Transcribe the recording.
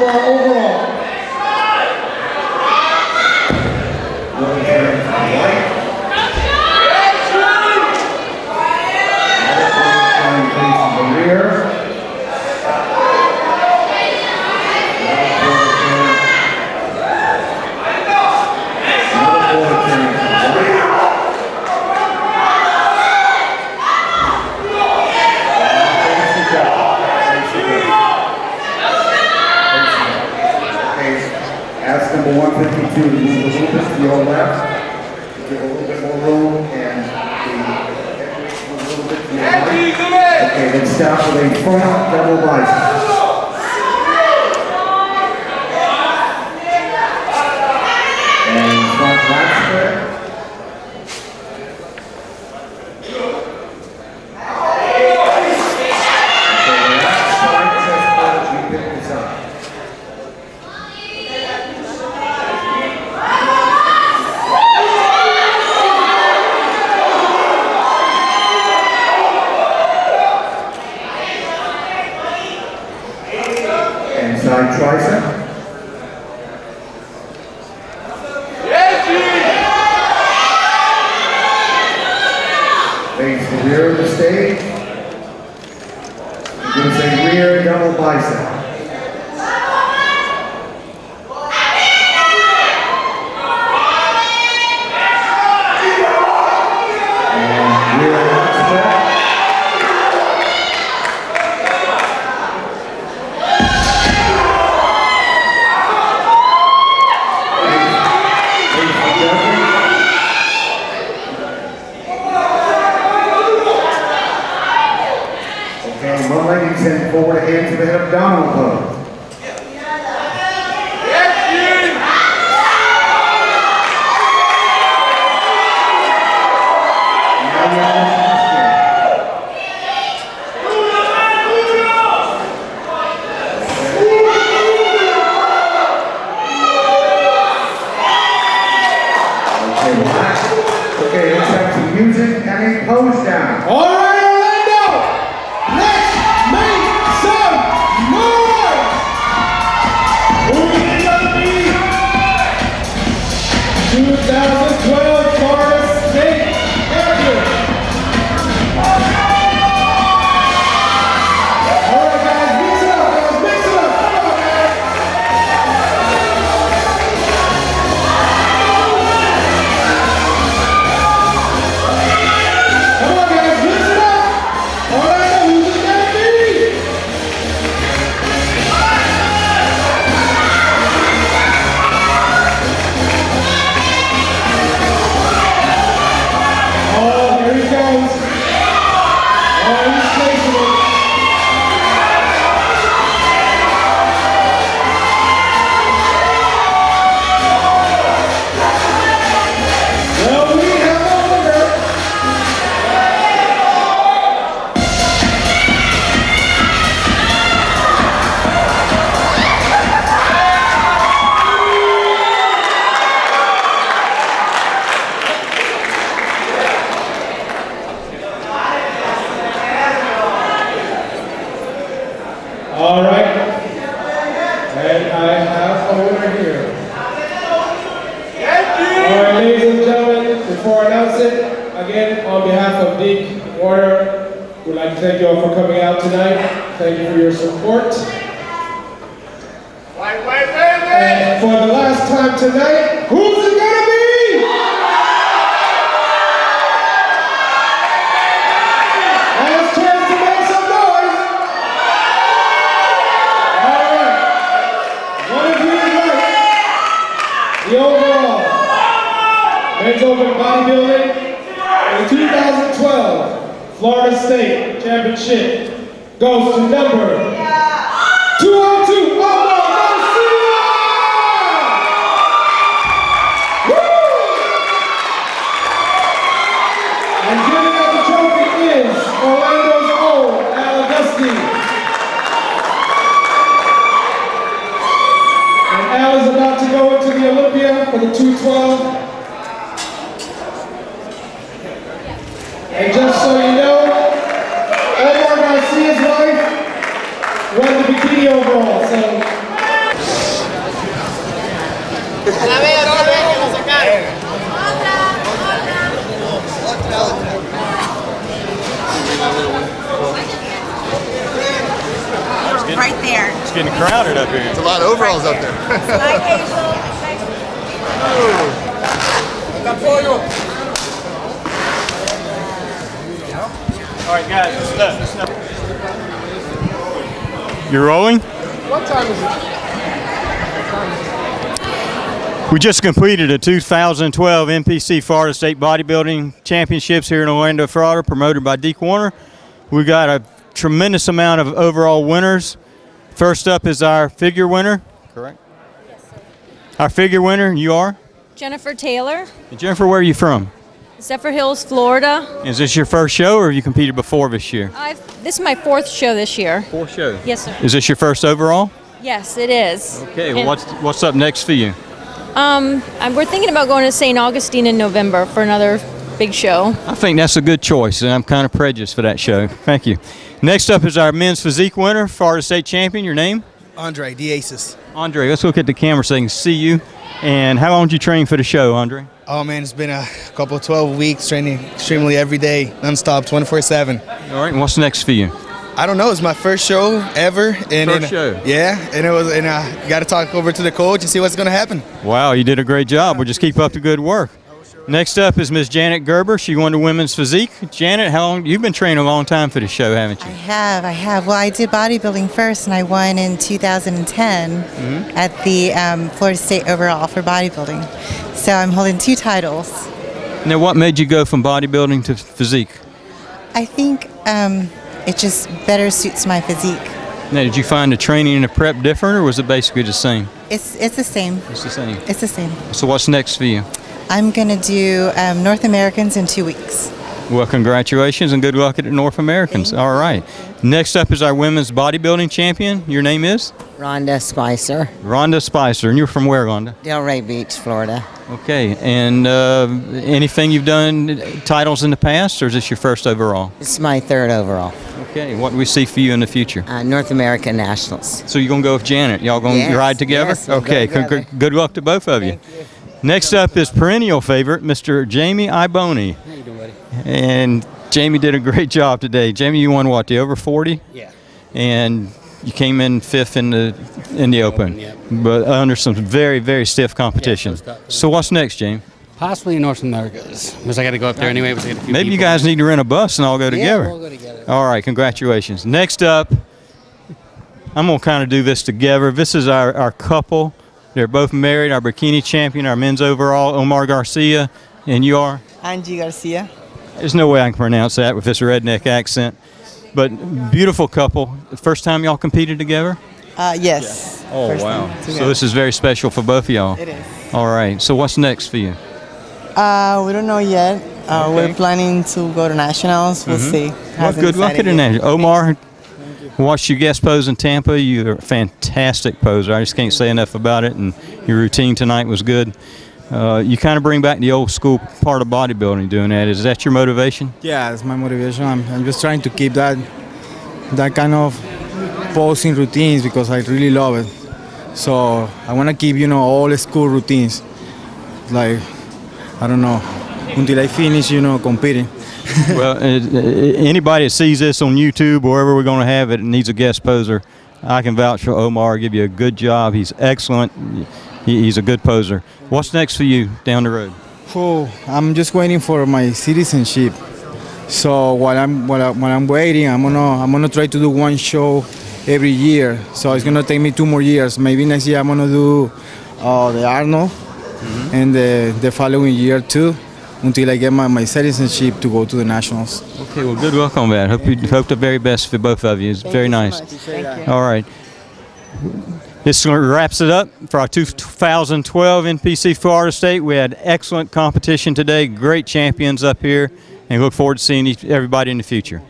for our overall. Run the bikini overall, so It's getting crowded up here. It's a lot of overalls up there. Hi, Hazel. Nice to meet you. All right, guys, listen up. Listen up. You're rolling? What time is it? We just completed a 2012 NPC Florida State Bodybuilding Championships here in Orlando, Florida, promoted by Deke Warner. We got a tremendous amount of overall winners. First up is our figure winner. Correct? Yes, sir. Our figure winner, you are? Jennifer Taylor. And Jennifer, where are you from? Zephyr Hills, Florida. Is this your first show or have you competed before this year? This is my fourth show this year. Fourth show? Yes, sir. Is this your first overall? Yes, it is. Okay, well, what's up next for you? We're thinking about going to St. Augustine in November for another big show. I think that's a good choice, and I'm kind of prejudiced for that show. Thank you. Next up is our men's physique winner, Florida State champion. Your name? Andre Diaz. Andre, let's look at the camera so they can see you. And how long did you train for the show, Andre? Oh, man, it's been a couple of 12 weeks training extremely every day, nonstop, 24/7. All right, and what's next for you? I don't know. It's my first show ever. First show. Yeah, and it was. And I got to talk over to the coach and see what's going to happen. Wow, you did a great job. We'll just keep up the good work. Next up is Ms. Janet Gerber. She won the women's physique. Janet, how long? You've been training a long time for the show, haven't you? I have. Well, I did bodybuilding first, and I won in 2010 at the Florida State overall for bodybuilding. So I'm holding two titles. Now, what made you go from bodybuilding to physique? I think it just better suits my physique. Now, did you find the training and the prep different, or was it basically the same? It's the same. It's the same. It's the same. So what's next for you? I'm going to do North Americans in 2 weeks. Well, congratulations and good luck at the North Americans. All right. Next up is our women's bodybuilding champion. Your name is? Rhonda Spicer. Rhonda Spicer. And you're from where, Rhonda? Delray Beach, Florida. Okay. And anything you've done, titles in the past, or is this your first overall? It's my third overall. Okay. What do we see for you in the future? North American Nationals. So you're going to go with Janet? Y'all going to ride together? Yes, okay. Go together. Good luck to both of you. Thank you. Next up is perennial favorite, Mr. Jamie Iboni. How you doing, buddy? And Jamie did a great job today. Jamie, you won what, the over 40? Yeah. And you came in fifth in the open, yeah. But under some very, very stiff competition. Yeah, so what's next, Jamie? Possibly North America, because I got to go up there anyway. Maybe you guys need to rent a bus and all go together. Yeah, we'll go together. All right, congratulations. Next up, I'm going to kind of do this together. This is our couple. They're both married, our bikini champion, our men's overall, Omar Garcia, and you are? Angie Garcia. There's no way I can pronounce that with this redneck accent, but beautiful couple. The first time y'all competed together? Yes. Yeah. Oh, wow. So this is very special for both of y'all. It is. All right. So what's next for you? We don't know yet. Okay. We're planning to go to Nationals. We'll see. Well, good luck at the Nationals. Omar, watched you guest pose in Tampa. You're a fantastic poser. I just can't say enough about it, and your routine tonight was good. You kind of bring back the old school part of bodybuilding doing that. Is that your motivation? Yeah, it's my motivation. I'm just trying to keep that kind of posing routines because I really love it. So I want to keep, you know, all school routines. Like, I don't know, until I finish, you know, competing. Well, anybody that sees this on YouTube or wherever we're going to have it and needs a guest poser, I can vouch for Omar. Give you a good job. He's excellent. He's a good poser. What's next for you down the road? Oh, I'm just waiting for my citizenship. So while I'm waiting, I'm gonna try to do one show every year. So it's gonna take me 2 more years. Maybe next year I'm gonna do the Arnold and the following year too, until I get my citizenship to go to the Nationals. Okay, well, good luck on that. Hope the very best for both of you. It's very nice. Thank you. All right. This wraps it up for our 2012 NPC Florida State. We had excellent competition today, great champions up here, and look forward to seeing everybody in the future.